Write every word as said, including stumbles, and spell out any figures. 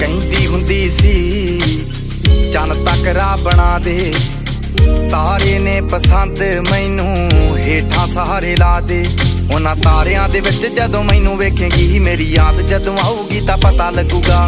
कहती हुंदी सी चन तकरा बना दे तारे ने पसंद मैनू हेठा सहारे ला दे। उन्हां तारियां दे विच जदों मैनू वेखेंगी मेरी याद जदों आऊगी तां पता लगूगा।